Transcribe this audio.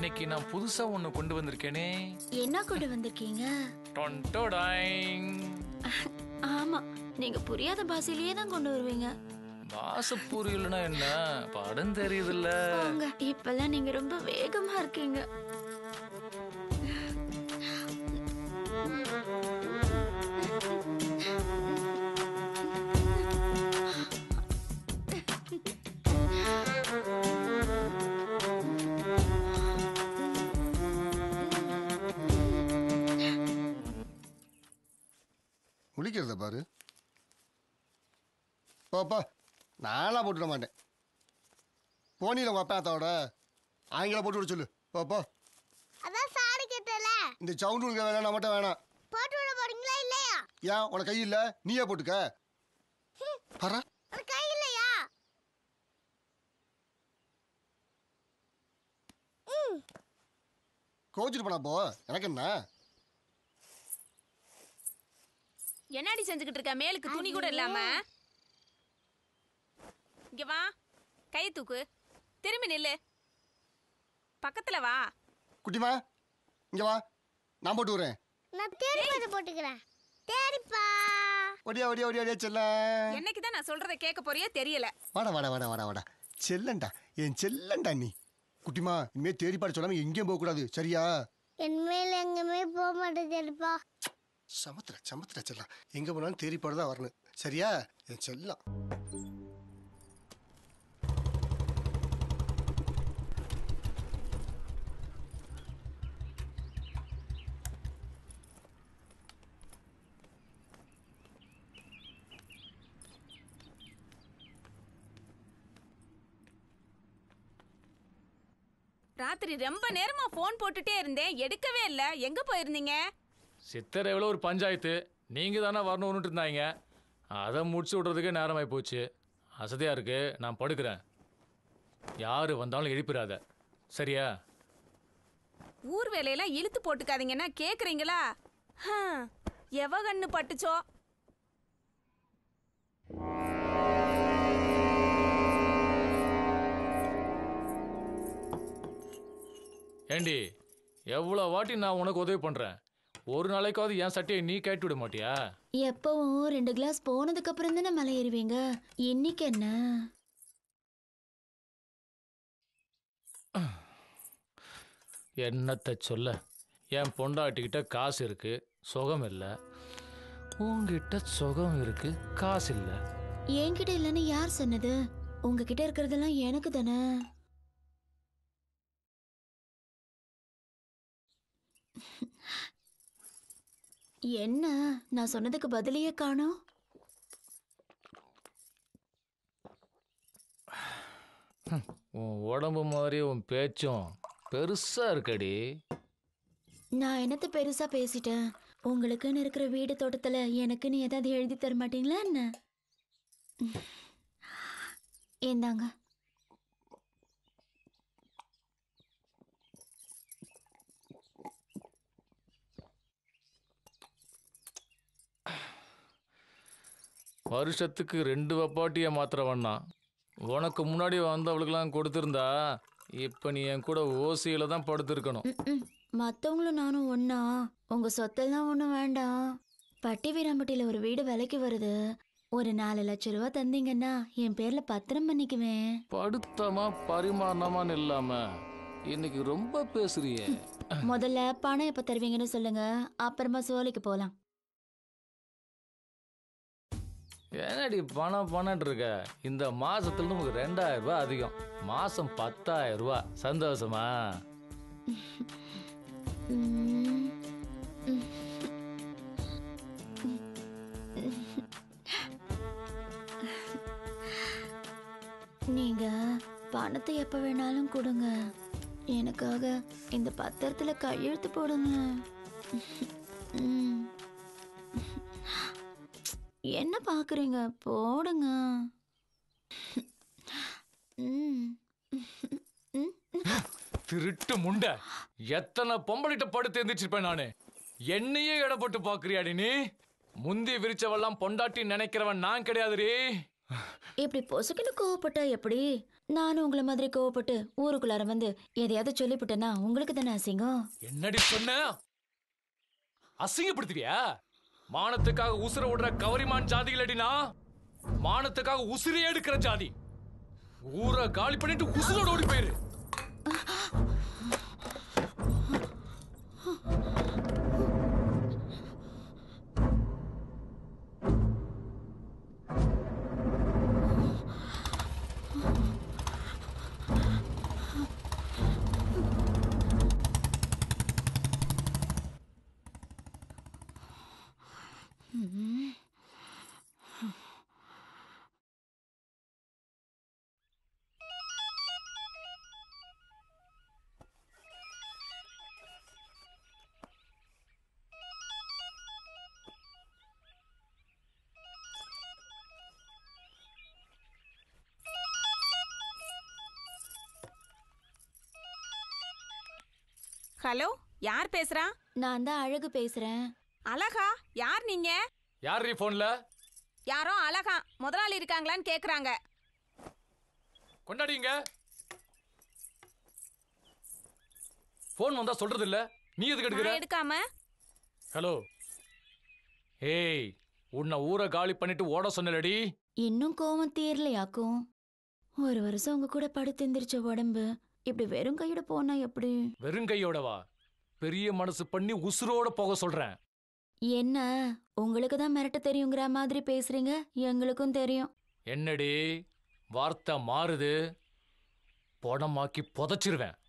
இன்னைக்கு நான் புதுசா ஒன்னு கொண்டு வந்திருக்கேனே. என்ன கொண்டு வந்திருக்கீங்க? டொண்டோடாய். ஆமா, நீங்க புரியாத பாஷையிலேயே தான் கொண்டு வருவீங்க. பாஷை புரியலனா என்ன? படம் தெரியுது இல்ல. இப்பெல்லாம் நீங்க ரொம்ப வேகமா இருக்கீங்க. முழிக்கிறத பாரு. பாப்பா நானாக போட்டுவிட மாட்டேன். போனியில் உங்கள் அப்பா அத்தாவோட ஆங்கில போட்டு விட சொல்லு. பாப்பா அதான் சாரி கேட்டல. இந்த சவுண்டு உனக்கு வேணாம், நான் மட்டும் வேணாம். போட்டு விட போறீங்களா இல்லையா? ஏன் உனக்கு கை இல்லை? நீயே போட்டுக்க. பரா கை இல்லையா? கோச்சிட்டு போனா போ, எனக்கு என்ன? என்னடி செஞ்சுக்கிட்டு இருக்க? மேலுக்கு துணி கூட இல்லாம இங்க வா. கை தூக்கு, திரும்பி நில்லு, பக்கத்துல வா. குட்டிமா இங்க வா, நான் போட்டு வரேன். நான் தேடி வந்து போட்டுக்கறேன். தேடிப்பா ஓடியா ஓடியா ஓடியா செல்ல. என்னைக்கு தான் நான் சொல்றத கேட்க போறியே தெரியல. வாடா வாடா வாடா வாடா வாடா செல்லண்டா, என் செல்லண்டா. நீ குட்டிமா இனிமே தேடி பாட சொல்லாம எங்கேயும் போக கூடாது, சரியா? இனிமேல் எங்கேயுமே போக மாட்டேப்பா. சமத்திர சமத்திர செல்லாம், எங்கே போனாலும் தேடி போட தான் வரணும், சரியா? என் செல்லாம். ராத்திரி ரொம்ப நேரமா போன் போட்டுட்டே இருந்தேன், எடுக்கவே இல்லை. எங்க போயிருந்தீங்க? சித்தரவில் ஒரு பஞ்சாயத்து, நீங்கள் தானே வரணும்னுட்டு இருந்தாங்க. அதை முடிச்சு விட்றதுக்கே நேரமாகி போச்சு. அசதியாக இருக்குது, நான் படுக்கிறேன். யார் வந்தாலும் எழுப்பிடாத, சரியா? ஊர் வேலையெல்லாம் இழுத்து போட்டுக்காதீங்கன்னா கேட்குறீங்களா? எவ கண்ணு பட்டுச்சோ? ஏண்டி, எவ்வளோ வாட்டி நான் உனக்கு உதவி பண்ணுறேன், ஒரு நாளைக்காவது என் சட்டையை நீ கேட்டு விட மாட்டியா? எப்பவும் ரெண்டு கிளாஸ் போனதுக்கு அப்புறம் தானே மலை ஏறுவீங்க, இன்னைக்கு என்ன? என்னத்த சொல்ல, என் பொண்டாட்டிக்கிட்ட காசு இருக்கு, சுகம் இல்லை. உங்ககிட்ட சுகம் இருக்கு, காசு இல்லை. என்கிட்ட இல்லைன்னு யார் சொன்னது? உங்ககிட்ட இருக்கிறதெல்லாம் எனக்கு தானே. என்ன நான் சொன்னதுக்கு பதிலையே காணோம். உன் உடம்பு மாதிரி உன் பேச்சும் பெருசா இருக்கடி. நான் என்னத்த பெருசா பேசிட்டேன்? உங்களுக்குன்னு இருக்கிற வீடு தோட்டத்துல எனக்குன்னு ஏதாவது எழுதி தர மாட்டீங்களா என்ன? ஏந்தாங்க. வருஷத்துக்கு 2 வப்பாட்டியை மாத்திரவண்ணா உனக்கு முன்னாடி வந்தவளுக்கெல்லாம் கொடுத்துருந்தா இப்போ நீ என் கூட ஓசியில தான் படுத்துருக்கணும். மற்றவங்களும் நானும் ஒன்னா. உங்கள் சொத்தெல்லாம் ஒன்றும் வேண்டாம். பட்டி வீராம்பட்டியில் ஒரு வீடு விலைக்கு வருது, ஒரு 4 லட்ச ரூபா தந்தீங்கன்னா என் பேரில் பத்திரம் பண்ணிக்குவேன். படுத்தமா பரிமாணமான்னு இல்லாம இன்னைக்கு ரொம்ப பேசுறியே. முதல்ல பணம் எப்போ தருவீங்கன்னு சொல்லுங்க, அப்புறமா சோலைக்கு போகலாம். ஏன்னாடி பணம் பணம் இருக்க? இந்த மாசத்துல நமக்கு 2000 ரூபா அதிகம், மாசம் 10,000 ரூபா. சந்தோஷமா? நீங்க பணத்தை எப்ப வேணாலும் கொடுங்க, எனக்காக இந்த பத்திரத்துல கையெழுத்து போடுங்க. என்ன பாக்குறீங்க? போடுங்க. திருட்டு முண்டை, எத்தனை பொம்பளிட்ட படுத்து எந்திரிச்சிருப்பேன் நானு, என்னையே இடப்பட்டு பாக்குறியாடி நீ? முந்தி விரிச்சவெல்லாம் பொண்டாட்டி நினைக்கிறவன் நான் கிடையாதுடி. இப்படி பொசுக்குன்னு கோவப்பட்டா எப்படி? நானும் உங்களை மாதிரி கோவப்பட்டு ஊருக்குள்ளார வந்து எதையாவது சொல்லிவிட்டேன்னா உங்களுக்கு தானே அசிங்கம். என்னடி சொன்ன? அசிங்கப்படுத்துவியா? மானத்துக்காக உசுர விடுற கவரிமான் ஜாதி இல்லடினா மானத்துக்காக உசுரே எடுக்கிற ஜாதி. ஊரை காலி பண்ணிட்டு உசுரோட ஓடி போயிரு. ஹலோ, யார் பேசுறா? நான் தான் அழகு பேசுறேன். அழகா? யார் நீங்க? யார் நீ போன்ல? யாரோ அழகா முதலாளி இருக்காங்களான்னு கேக்குறாங்க. கொண்டாடிங்க. போன் வந்தா சொல்றது இல்ல, நீ எதுக்கு எடுக்கற? எடுக்காம. ஹலோ. ஏய், உன்னை ஊரை காலி பண்ணிட்டு ஓட சொன்னலடி. இன்னும் கோவம் தீரலையாக்கும். ஒரு வருஷம் உங்க கூட படுத்து எந்திரிச்ச உடம்பு இப்படி வெறும் கையோட போனா எப்படி? வெறும் கையோடவா? பெரிய மனசு பண்ணி உசுரோட போக சொல்றேன். என்ன உங்களுக்கு தான் மிரட்ட தெரியுங்கிற மாதிரி பேசுறீங்க? எங்களுக்கும் தெரியும். என்னடி வார்த்தை மாறுது? பணமாக்கி புதைச்சிருவேன்.